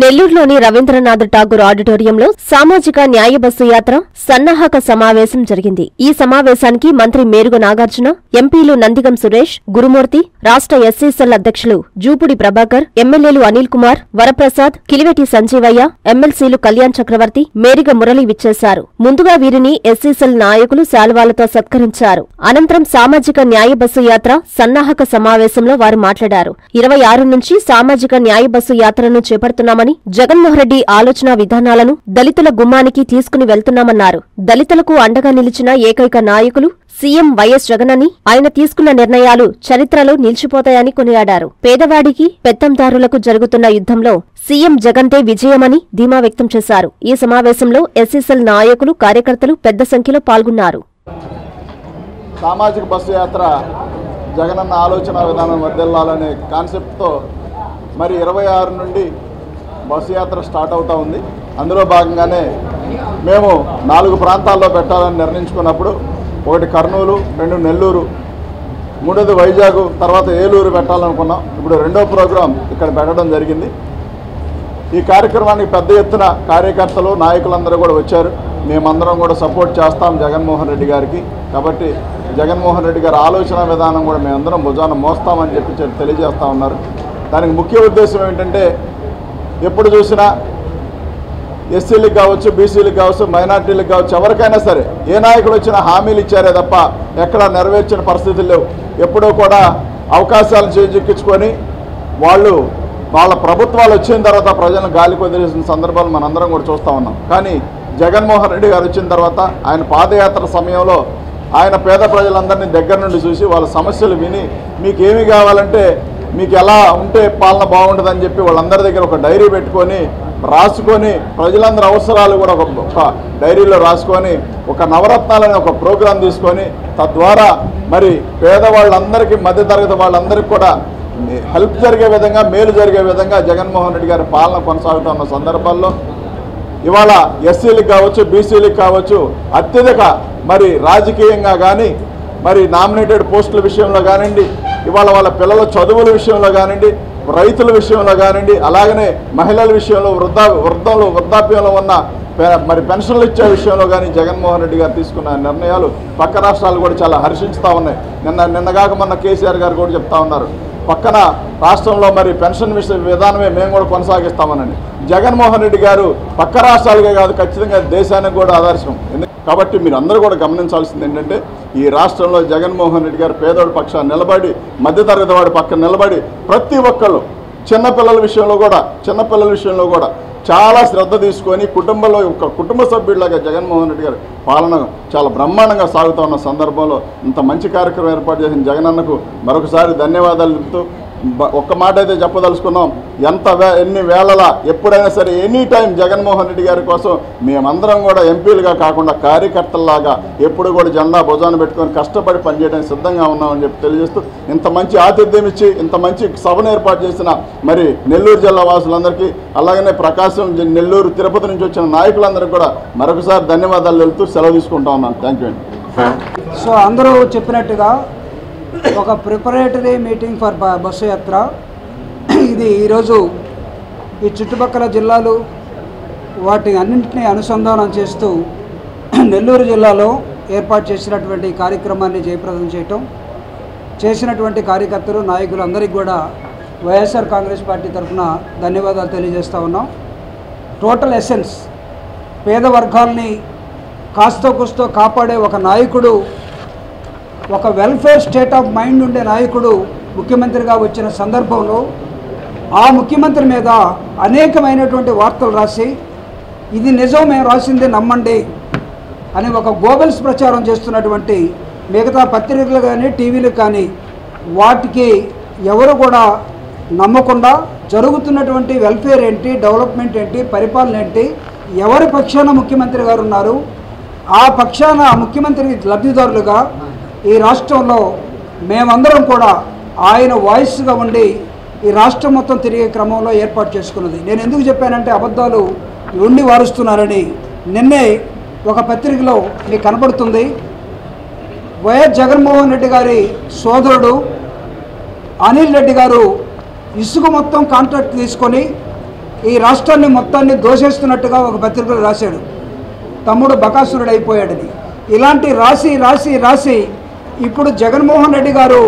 నెల్లూరులోని రవీంద్రనాథ్ ఠాగూర్ ఆడిటోరియంలో సామాజిక న్యాయ బస్సు యాత్ర సన్నాహక సమావేశం జరిగింది। ఈ సమావేశానికి మంత్రి మేరుగ నాగార్జున, ఎంపీలు నందిగం సురేష్, గురుమూర్తి, రాష్ట్ర ఎస్సీసెల్ అధ్యక్షులు జూపుడి ప్రభాకర్, ఎమ్మెల్యేలు అనిల్ కుమార్, వరప్రసాద్, కిలివేటి సంజీవయ్య, ఎమ్మెల్సీలు కళ్యాణ్ చక్రవర్తి, మేరిగ మురళి విచ్చేశారు। ముందుగా వీరిని ఎస్సీసెల్ నాయకులు శాల్వాలతో సత్కరించారు। అనంతరం సామాజిక న్యాయ బస్సు యాత్ర సన్నాహక సమావేశంలో వారు మాట్లాడారు। 26 నుంచి సామాజిక న్యాయ బస్సు యాత్రను చేపడుతున్న జగన్ మోహన్ రెడ్డి ఆలోచన విధానాలను దళితుల గుమ్మానికి తీసుకుని వెళ్తున్నామన్నారు। దళితులకు అండగా నిలిచిన ఏకైక నాయకులు సీఎం వైఎస్ జగన్ అని ఆయన తీసుకున్న నిర్ణయాలు చరిత్రలో నిలిచిపోతాయని కొనియాడారు। పేదవాడికి పెత్తందారులకు జరుగుతున్న యుద్ధంలో సీఎం జగన్దే విజయమని ధీమా వ్యక్తం చేశారు। ఈ సమావేశంలో ఎస్సీసెల్ నాయకులు, కార్యకర్తలు పెద్ద సంఖ్యలో పాల్గొన్నారు। సామాజిక బస్సు యాత్ర జగనన్న ఆలోచన విధానం వర్ధిల్లాలనే కాన్సెప్ట్‌తో మరి 26 నుండి బస్సు యాత్ర స్టార్ట్ అవుతూ ఉంది। అందులో భాగంగానే మేము 4 ప్రాంతాల్లో పెట్టాలని నిర్ణయించుకున్నప్పుడు ఒకటి కర్నూలు, 2 నెల్లూరు, 3 వైజాగ్, తర్వాత ఏలూరు పెట్టాలనుకున్నాం। ఇప్పుడు 2వ ప్రోగ్రాం ఇక్కడ పెట్టడం జరిగింది। ఈ కార్యక్రమానికి పెద్ద ఎత్తున కార్యకర్తలు, నాయకులందరూ కూడా వచ్చారు। మేమందరం కూడా సపోర్ట్ చేస్తాం జగన్మోహన్ రెడ్డి గారికి, కాబట్టి జగన్మోహన్ రెడ్డి గారి ఆలోచన విధానం కూడా మేమందరం భుజాన మోస్తామని చెప్పి తెలియజేస్తూ ఉన్నారు। దానికి ముఖ్య ఉద్దేశం ఏంటంటే ఎప్పుడు చూసినా ఎస్సీలకు కావచ్చు, బీసీలకు కావచ్చు, మైనార్టీలకు కావచ్చు, ఎవరికైనా సరే ఏ నాయకుడు వచ్చినా హామీలు ఇచ్చారే తప్ప ఎక్కడా నెరవేర్చిన పరిస్థితులు లేవు। ఎప్పుడూ కూడా అవకాశాలు చేజిక్కించుకొని వాళ్ళ ప్రభుత్వాలు వచ్చిన తర్వాత ప్రజలను గాలికి వదిలేసిన సందర్భాలు మనందరం కూడా చూస్తూ ఉన్నాం। కానీ జగన్మోహన్ రెడ్డి గారు వచ్చిన తర్వాత ఆయన పాదయాత్ర సమయంలో ఆయన పేద ప్రజలందరినీ దగ్గర నుండి చూసి వాళ్ళ సమస్యలు విని మీకేమి కావాలంటే, మీకు ఎలా ఉంటే పాలన బాగుంటుందని చెప్పి వాళ్ళందరి దగ్గర ఒక డైరీ పెట్టుకొని రాసుకొని ప్రజలందరి అవసరాలు కూడా ఒక డైరీలో రాసుకొని ఒక నవరత్నాలనే ఒక ప్రోగ్రాం తీసుకొని తద్వారా మరి పేదవాళ్ళందరికీ, మధ్యతరగతి వాళ్ళందరికీ కూడా హెల్ప్ జరిగే విధంగా, మేలు జరిగే విధంగా జగన్మోహన్ రెడ్డి గారి పాలన కొనసాగుతున్న సందర్భాల్లో ఇవాళ ఎస్సీలకు కావచ్చు, బీసీలకు కావచ్చు అత్యధిక మరి రాజకీయంగా కానీ, మరి నామినేటెడ్ పోస్టుల విషయంలో కానివ్వండి, ఇవాళ వాళ్ళ పిల్లల చదువుల విషయంలో కానివ్వండి, రైతుల విషయంలో కానివ్వండి, అలాగనే మహిళల విషయంలో, వృద్ధాప్యంలో ఉన్న మరి పెన్షన్లు ఇచ్చే విషయంలో కానీ జగన్మోహన్ రెడ్డి గారు తీసుకున్న నిర్ణయాలు పక్క రాష్ట్రాలు కూడా చాలా హర్షిస్తూ ఉన్నాయి। నిన్నగాక మొన్న కేసీఆర్ గారు కూడా చెప్తా ఉన్నారు పక్కన రాష్ట్రంలో మరి పెన్షన్ విధానమే మేము కూడా కొనసాగిస్తామనండి। జగన్మోహన్ రెడ్డి గారు పక్క రాష్ట్రాలకే కాదు ఖచ్చితంగా దేశానికి కూడా ఆదర్శం। కాబట్టి మీరు అందరూ కూడా గమనించాల్సింది ఏంటంటే ఈ రాష్ట్రంలో జగన్మోహన్ రెడ్డి గారు పేదవాడి పక్షాన్ని నిలబడి, మధ్యతరగతి వాడి పక్కన నిలబడి ప్రతి ఒక్కళ్ళు చిన్నపిల్లల విషయంలో కూడా చాలా శ్రద్ధ తీసుకొని కుటుంబంలో ఒక కుటుంబ సభ్యుడిలాగా జగన్మోహన్ రెడ్డి గారు పాలన చాలా బ్రహ్మాండంగా సాగుతూ ఉన్న సందర్భంలో ఇంత మంచి కార్యక్రమం ఏర్పాటు చేసిన జగనన్నకు మరొకసారి ధన్యవాదాలు చెప్తూ ఒక్క మాట అయితే చెప్పదలుచుకున్నాం, ఎన్ని వేళల ఎప్పుడైనా సరే ఎనీ టైం జగన్మోహన్ రెడ్డి గారి కోసం మేమందరం కూడా ఎంపీలుగా కాకుండా కార్యకర్తల్లాగా ఎప్పుడు కూడా జెండా భుజాన పెట్టుకొని కష్టపడి పనిచేయడానికి సిద్ధంగా ఉన్నామని చెప్పి తెలియజేస్తూ ఇంత మంచి ఆతిథ్యం ఇచ్చి ఇంత మంచి సభను ఏర్పాటు చేసిన మరి నెల్లూరు జిల్లా వాసులందరికీ, అలాగనే ప్రకాశం, నెల్లూరు, తిరుపతి నుంచి వచ్చిన నాయకులందరికీ కూడా మరొకసారి ధన్యవాదాలు తెలుపుతూ సెలవు తీసుకుంటా ఉన్నాను। థ్యాంక్ యూ అండి। సో అందరూ చెప్పినట్టుగా ఒక ప్రిపరేటరీ మీటింగ్ ఫర్ బస్సు యాత్ర ఇది ఈరోజు ఈ చుట్టుపక్కల జిల్లాలు వాటి అన్నింటినీ అనుసంధానం చేస్తూ నెల్లూరు జిల్లాలో ఏర్పాటు చేసినటువంటి కార్యక్రమాన్ని జయప్రదం చేయటం చేసినటువంటి కార్యకర్తలు, నాయకులు అందరికీ కూడా వైఎస్ఆర్ కాంగ్రెస్ పార్టీ తరఫున ధన్యవాదాలు తెలియజేస్తూ ఉన్నాం। టోటల్ ఎసెన్స్ పేద వర్గాల్ని కాస్తో కూస్తో కాపాడే ఒక నాయకుడు, ఒక వెల్ఫేర్ స్టేట్ ఆఫ్ మైండ్ ఉండే నాయకుడు ముఖ్యమంత్రిగా వచ్చిన సందర్భంలో ఆ ముఖ్యమంత్రి మీద అనేకమైనటువంటి వార్తలు రాసి ఇది నిజం, మేము రాసింది నమ్మండి అని ఒక గోబెల్స్ ప్రచారం చేస్తున్నటువంటి మిగతా పత్రికలు కానీ, టీవీలు కానీ వాటికి ఎవరు కూడా నమ్మకుండా జరుగుతున్నటువంటి వెల్ఫేర్ ఏంటి, డెవలప్మెంట్ ఏంటి, పరిపాలన ఏంటి, ఎవరి పక్షాన ముఖ్యమంత్రి గారు ఉన్నారు, ఆ పక్షాన ముఖ్యమంత్రి లబ్ధిదారులుగా ఈ రాష్ట్రంలో మేమందరం కూడా ఆయన వాయిస్గా ఉండి ఈ రాష్ట్రం మొత్తం తిరిగే క్రమంలో ఏర్పాటు చేసుకున్నది। నేను ఎందుకు చెప్పానంటే అబద్ధాలు ఉండి వారుస్తున్నారని నిన్నే ఒక పత్రికలో మీకు కనబడుతుంది, వైఎస్ జగన్మోహన్ రెడ్డి గారి సోదరుడు అనిల్ రెడ్డి గారు ఇసుక మొత్తం కాంట్రాక్ట్ తీసుకొని ఈ రాష్ట్రాన్ని మొత్తాన్ని దోషేస్తున్నట్టుగా ఒక పత్రికలో రాశాడు తమ్ముడు బకాసురుడైపోయాడని ఇలాంటి రాసి రాసి రాసి ఇప్పుడు జగన్ మోహన్ రెడ్డి గారు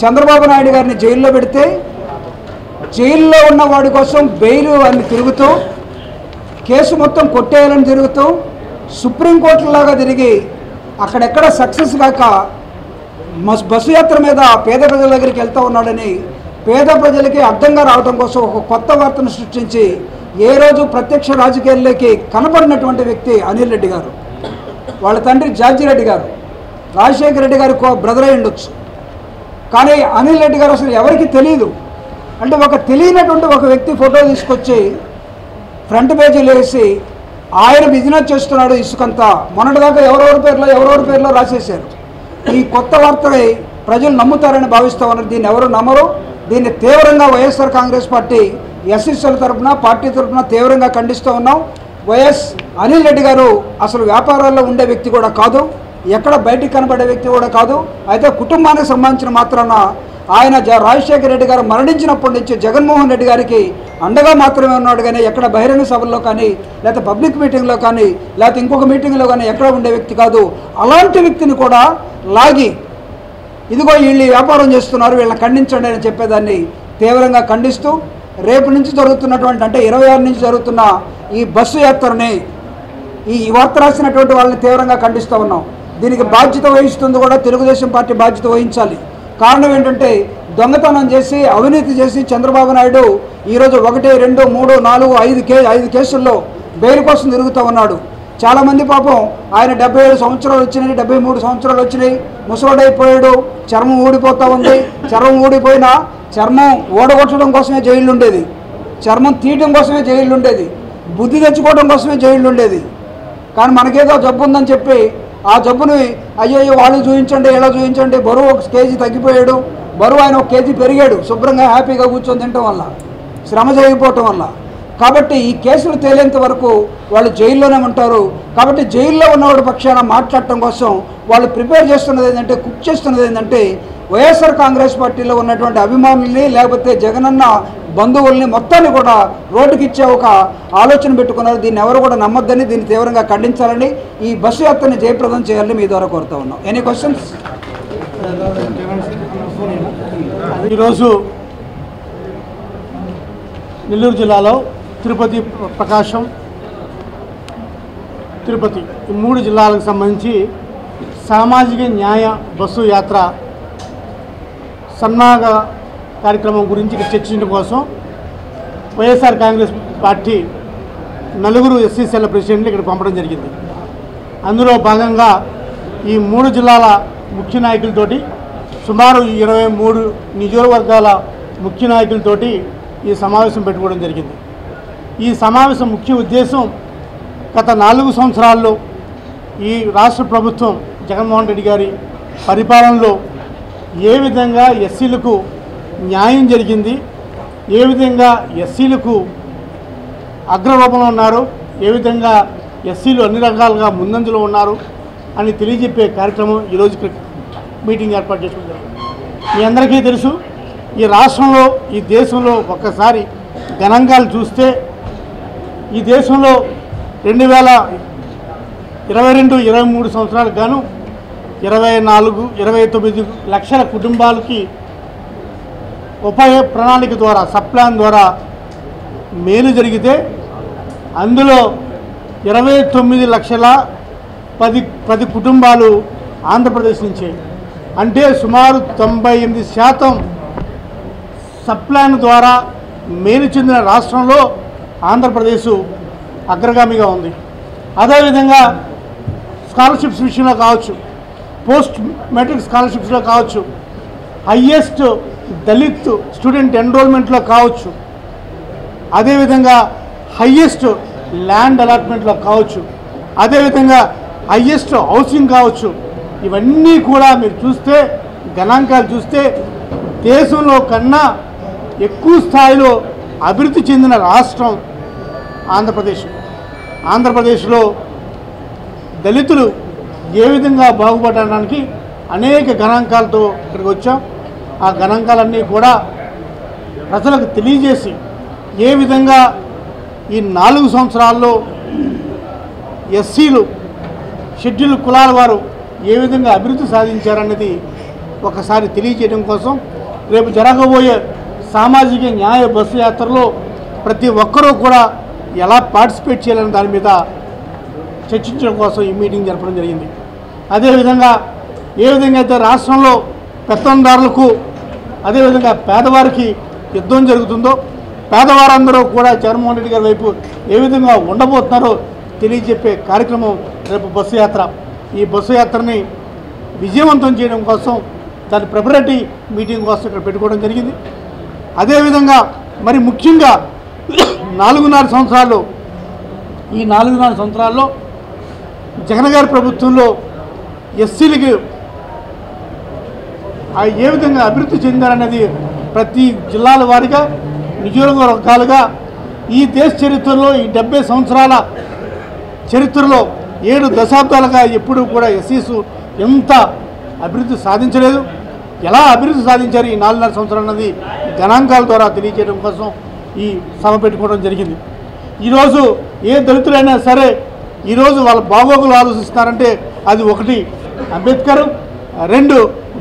చంద్రబాబు నాయుడు గారిని జైల్లో పెడితే జైల్లో ఉన్న వాడి కోసం బెయిల్ అని తిరుగుతూ కేసు మొత్తం కొట్టేయాలని తిరుగుతూ సుప్రీంకోర్టులాగా తిరిగి అక్కడెక్కడ సక్సెస్ కాక బస్సు యాత్ర మీద పేద ప్రజల దగ్గరికి వెళ్తూ ఉన్నాడని పేద ప్రజలకి అర్థంగా రావడం కోసం ఒక కొత్త వార్తను సృష్టించి ఏ రోజు ప్రత్యక్ష రాజకీయాల్లోకి కనపడినటువంటి వ్యక్తి అనిల్ రెడ్డి గారు. వాళ్ళ తండ్రి జార్జిరెడ్డి గారు రాజశేఖర రెడ్డి గారు బ్రదర్ అయి ఉండొచ్చు, కానీ అనిల్ రెడ్డి గారు అసలు ఎవరికి తెలియదు. అంటే ఒక తెలియనటువంటి ఒక వ్యక్తి ఫోటో తీసుకొచ్చి ఫ్రంట్ పేజీలు వేసి ఆయన బిజినెస్ చేస్తున్నాడు ఇసుకంతా మొన్నటిదాకా ఎవరెవరి పేర్లో రాసేశారు. ఈ కొత్త వార్తని ప్రజలు నమ్ముతారని భావిస్తూ ఉన్నారు. దీన్ని ఎవరు నమ్మరు. దీన్ని తీవ్రంగా వైఎస్ఆర్ కాంగ్రెస్ పార్టీ ఎస్ఎస్ఎల తరఫున పార్టీ తరఫున తీవ్రంగా ఖండిస్తూ ఉన్నాం. వైఎస్ అనిల్ రెడ్డి గారు అసలు వ్యాపారాల్లో ఉండే వ్యక్తి కూడా కాదు, ఎక్కడ బయటికి కనబడే వ్యక్తి కూడా కాదు. అయితే కుటుంబానికి సంబంధించిన మాత్రాన ఆయన రాజశేఖర రెడ్డి గారు మరణించినప్పటి నుంచి జగన్మోహన్ రెడ్డి గారికి అండగా మాత్రమే ఉన్నాడు, కానీ ఎక్కడ బహిరంగ సభల్లో కానీ లేకపోతే పబ్లిక్ మీటింగ్లో కానీ లేకపోతే ఇంకొక మీటింగ్లో కానీ ఎక్కడ ఉండే వ్యక్తి కాదు. అలాంటి వ్యక్తిని కూడా లాగి ఇదిగో వీళ్ళు వ్యాపారం చేస్తున్నారు వీళ్ళని ఖండించండి అని చెప్పేదాన్ని తీవ్రంగా ఖండిస్తూ రేపు నుంచి జరుగుతున్నటువంటి అంటే 26 నుంచి జరుగుతున్న ఈ బస్సు యాత్రని ఈ వార్త రాసినటువంటి వాళ్ళని తీవ్రంగా ఖండిస్తూ ఉన్నాం. దీనికి బాధ్యత వహిస్తుంది కూడా తెలుగుదేశం పార్టీ బాధ్యత వహించాలి. కారణం ఏంటంటే దొంగతనం చేసి అవినీతి చేసి చంద్రబాబు నాయుడు ఈరోజు 1, 2, 3, 4, 5 కేసుల్లో బెయిల్ కోసం తిరుగుతూ ఉన్నాడు. చాలామంది పాపం ఆయన 77 సంవత్సరాలు వచ్చినాయి, 73 సంవత్సరాలు వచ్చినాయి, ముసలోడైపోయాడు, చర్మం ఊడిపోతూ ఉంది. చర్మం ఊడిపోయినా చర్మం ఓడగొట్టడం కోసమే జైళ్ళు ఉండేది, చర్మం తీయడం కోసమే జైళ్ళు ఉండేది, బుద్ధి తెచ్చుకోవడం కోసమే జైళ్ళు ఉండేది. కానీ మనకేదో జబ్బు ఉందని చెప్పి ఆ జబ్బుని అయ్యో వాళ్ళు చూపించండి ఇలా చూపించండి, బరువు 1 కేజీ తగ్గిపోయాడు, బరువు ఆయన 1 కేజీ పెరిగాడు శుభ్రంగా హ్యాపీగా కూర్చొని తినటం వల్ల శ్రమ జరిగిపోవటం వల్ల. కాబట్టి ఈ కేసులు తేలేంత వరకు వాళ్ళు జైల్లోనే ఉంటారు. కాబట్టి జైల్లో ఉన్నవాడి పక్షాన మాట్లాడటం కోసం వాళ్ళు ప్రిపేర్ చేస్తున్నది ఏంటంటే కుక్ చేస్తున్నది ఏంటంటే వైఎస్ఆర్ కాంగ్రెస్ పార్టీలో ఉన్నటువంటి అభిమానుల్ని లేకపోతే జగనన్న బంధువుల్ని మొత్తాన్ని కూడా రోడ్డుకి ఇచ్చే ఒక ఆలోచన పెట్టుకున్నారు. దీన్ని ఎవరు కూడా నమ్మొద్దని దీన్ని తీవ్రంగా ఖండించాలని ఈ బస్సు యాత్రని జయప్రదం చేయాలని మీ ద్వారా కోరుతా ఉన్నాం. Any questions? ఈరోజు నెల్లూరు జిల్లాలో తిరుపతి, ప్రకాశం, తిరుపతి ఈ 3 జిల్లాలకు సంబంధించి సామాజిక న్యాయ బస్సు యాత్ర సన్మాన కార్యక్రమం గురించి చర్చించడం కోసం వైఎస్ఆర్ కాంగ్రెస్ పార్టీ నలుగురు ఎస్సీసీల ప్రెసిడెంట్లు ఇక్కడ పంపడం జరిగింది. అందులో భాగంగా ఈ 3 జిల్లాల ముఖ్య నాయకులతోటి సుమారు 23 నియోజకవర్గాల ముఖ్య నాయకులతోటి ఈ సమావేశం పెట్టుకోవడం జరిగింది. ఈ సమావేశం ముఖ్య ఉద్దేశం గత 4 సంవత్సరాల్లో ఈ రాష్ట్ర ప్రభుత్వం జగన్మోహన్ రెడ్డి గారి పరిపాలనలో ఏ విధంగా ఎస్సీలకు న్యాయం జరిగింది, ఏ విధంగా ఎస్సీలకు అగ్రరూపంలో ఉన్నారు, ఏ విధంగా ఎస్సీలు అన్ని రకాలుగా ముందంజలో ఉన్నారు అని తెలియజెప్పే కార్యక్రమం ఈరోజు మీటింగ్ ఏర్పాటు చేసుకుంటారు. మీ అందరికీ తెలుసు ఈ రాష్ట్రంలో ఈ దేశంలో ఒక్కసారి గణాంకాలు చూస్తే ఈ దేశంలో 2022-23 సంవత్సరాలకు గాను 29 లక్షల కుటుంబాలకి ఉపాయ ప్రణాళిక ద్వారా సప్లాన్ ద్వారా మేలు జరిగితే అందులో 29,10,10 కుటుంబాలు ఆంధ్రప్రదేశ్ నుంచి, అంటే సుమారు 98% సప్లాన్ ద్వారా మేలు చెందిన రాష్ట్రంలో ఆంధ్రప్రదేశ్ అగ్రగామిగా ఉంది. అదేవిధంగా స్కాలర్షిప్స్ విషయంలో కావచ్చు, పోస్ట్ మెట్రిక్ స్కాలర్షిప్స్లో కావచ్చు, హయ్యెస్ట్ దళిత్ స్టూడెంట్ ఎన్రోల్మెంట్లో కావచ్చు, అదేవిధంగా హయ్యెస్ట్ ల్యాండ్ అలాట్మెంట్లో కావచ్చు, అదేవిధంగా హయ్యెస్ట్ హౌసింగ్ కావచ్చు. ఇవన్నీ కూడా మీరు చూస్తే గణాంకాలు చూస్తే దేశంలో కన్నా ఎక్కువ స్థాయిలో అభివృద్ధి చెందిన రాష్ట్రం ఆంధ్రప్రదేశ్. ఆంధ్రప్రదేశ్లో దళితులు ఏ విధంగా బాగుపడడానికి అనేక గణాంకాలతో ఇక్కడికి వచ్చాం. ఆ గణాంకాలన్నీ కూడా ప్రజలకు తెలియజేసి ఏ విధంగా ఈ 4 సంవత్సరాల్లో ఎస్సీలు షెడ్యూల్ కులాల వారు ఏ విధంగా అభివృద్ధి సాధించారు అన్నది ఒకసారి తెలియజేయడం కోసం రేపు జరగబోయే సామాజిక న్యాయ బస్సు యాత్రలో ప్రతి ఒక్కరూ కూడా ఎలా పార్టిసిపేట్ చేయాలని దాని మీద చర్చించడం కోసం ఈ మీటింగ్ జరపడం జరిగింది. అదేవిధంగా ఏ విధంగా అయితే రాష్ట్రంలో పెత్తందారులకు అదేవిధంగా పేదవారికి యుద్ధం జరుగుతుందో పేదవారందరూ కూడా జగన్మోహన్ రెడ్డి గారి వైపు ఏ విధంగా ఉండబోతున్నారో తెలియజెప్పే కార్యక్రమం రేపు బస్సు యాత్ర. ఈ బస్సు యాత్రని విజయవంతం చేయడం కోసం దాని ప్రిపరేటరీ మీటింగ్ కోసం ఇక్కడ పెట్టుకోవడం జరిగింది. అదేవిధంగా మరి ముఖ్యంగా 4.5 సంవత్సరాల్లో ఈ 4.5 సంవత్సరాల్లో జగన్ గారి ప్రభుత్వంలో ఎస్సీలకు ఏ విధంగా అభివృద్ధి చెందారనేది ప్రతి జిల్లాల వారిగా నియోజకవర్గాలుగా ఈ దేశ చరిత్రలో ఈ 70 సంవత్సరాల చరిత్రలో 7 దశాబ్దాలుగా ఎప్పుడూ కూడా ఎస్సీసు ఎంత అభివృద్ధి సాధించలేదు, ఎలా అభివృద్ధి సాధించారు ఈ 4.5 సంవత్సరాలు అనేది గణాంకాల ద్వారా తెలియజేయడం కోసం ఈ సభ పెట్టుకోవడం జరిగింది. ఈరోజు ఏ దళితులైనా సరే ఈరోజు వాళ్ళ బాగోగులు ఆలోచిస్తారంటే అది ఒకటి అంబేద్కర్, 2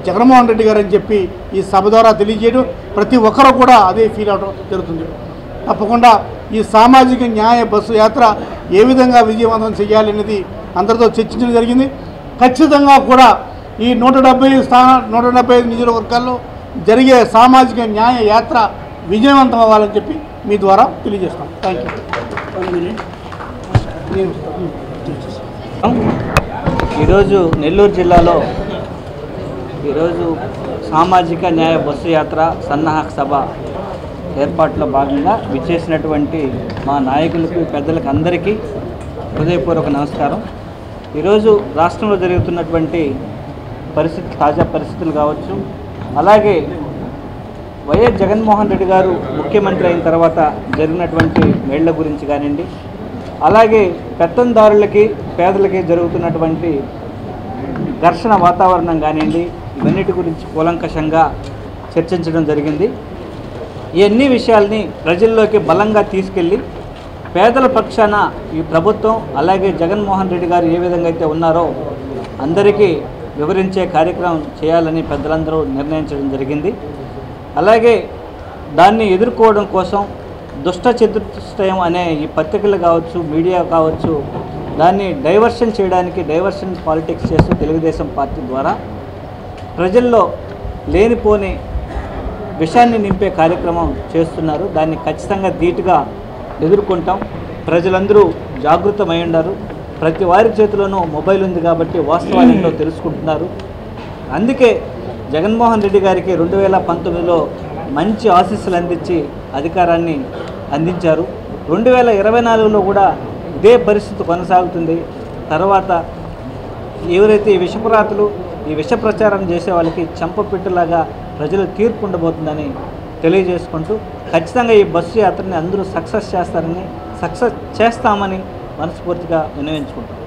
జగన్మోహన్ రెడ్డి గారు అని చెప్పి ఈ సభ ద్వారా తెలియజేయడం ప్రతి ఒక్కరూ కూడా అదే ఫీల్ అవడం జరుగుతుంది. తప్పకుండా ఈ సామాజిక న్యాయ బస్సు యాత్ర ఏ విధంగా విజయవంతం చేయాలి అనేది అందరితో చర్చించడం జరిగింది. ఖచ్చితంగా కూడా ఈ 175 నియోజకవర్గాల్లో జరిగే సామాజిక న్యాయ యాత్ర విజయవంతం అవ్వాలని చెప్పి మీ ద్వారా తెలియజేస్తాం. Thank you. ఈరోజు నెల్లూరు జిల్లాలో ఈరోజు సామాజిక న్యాయ బస్సు యాత్ర సన్నాహక సభ ఏర్పాట్లో భాగంగా విచ్చేసినటువంటి మా నాయకులకు పెద్దలకు అందరికీ హృదయపూర్వక నమస్కారం. ఈరోజు రాష్ట్రంలో జరుగుతున్నటువంటి తాజా పరిస్థితులు కావచ్చు, అలాగే వైఎస్ జగన్మోహన్ రెడ్డి గారు ముఖ్యమంత్రి అయిన తర్వాత జరిగినటువంటి మేళ్ల గురించి కానివ్వండి, అలాగే పెత్తందారులకి పేదలకి జరుగుతున్నటువంటి ఘర్షణ వాతావరణం కానివ్వండి, ఇవన్నిటి గురించి కూలంకషంగా చర్చించడం జరిగింది. ఇవన్నీ విషయాల్ని ప్రజల్లోకి బలంగా తీసుకెళ్ళి పేదల పక్షాన ఈ ప్రభుత్వం అలాగే జగన్మోహన్ రెడ్డి గారు ఏ విధంగా అయితే ఉన్నారో అందరికీ వివరించే కార్యక్రమం చేయాలని పెద్దలందరూ నిర్ణయించడం జరిగింది. అలాగే దాన్ని ఎదుర్కోవడం కోసం దుష్ట చతుష్టయం అనే ఈ పత్రికలు కావచ్చు, మీడియా కావచ్చు, దాన్ని డైవర్షన్ చేయడానికి డైవర్షన్ పాలిటిక్స్ చేస్తూ తెలుగుదేశం పార్టీ ద్వారా ప్రజల్లో లేనిపోని విషయాన్ని నింపే కార్యక్రమం చేస్తున్నారు. దాన్ని ఖచ్చితంగా ధీటుగా ఎదుర్కొంటాం. ప్రజలందరూ జాగృతమై ఉన్నారు. ప్రతి వారి చేతిలోనూ మొబైల్ ఉంది కాబట్టి వాస్తవాలతో తెలుసుకుంటున్నారు. అందుకే జగన్మోహన్ రెడ్డి గారికి 2019లో మంచి ఆశీస్సులు అందించి అధికారాన్ని అందించారు. 2024లో కూడా ఇదే పరిస్థితి కొనసాగుతుంది. తర్వాత ఎవరైతే ఈ విషపురాతులు ఈ విష ప్రచారం చేసే వాళ్ళకి చెంపపెట్టులాగా ప్రజల తీర్పు ఉండబోతుందని తెలియజేసుకుంటూ ఖచ్చితంగా ఈ బస్సు యాత్రని అందరూ సక్సెస్ చేస్తామని మనస్ఫూర్తిగా విన్నవించుకుంటాం.